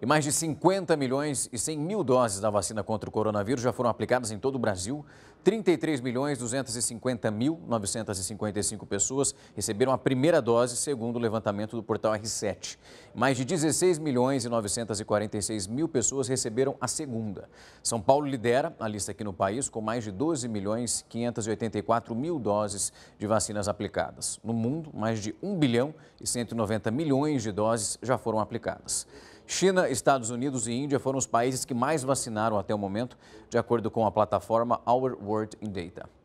E mais de 50 milhões e 100 mil doses da vacina contra o coronavírus já foram aplicadas em todo o Brasil. 33 milhões 250 mil 955 pessoas receberam a primeira dose, segundo o levantamento do portal R7. Mais de 16 milhões e 946 mil pessoas receberam a segunda. São Paulo lidera a lista aqui no país com mais de 12 milhões 584 mil doses de vacinas aplicadas. No mundo, mais de 1 bilhão e 190 milhões de doses já foram aplicadas. China, Estados Unidos e Índia foram os países que mais vacinaram até o momento, de acordo com a plataforma Our World in Data.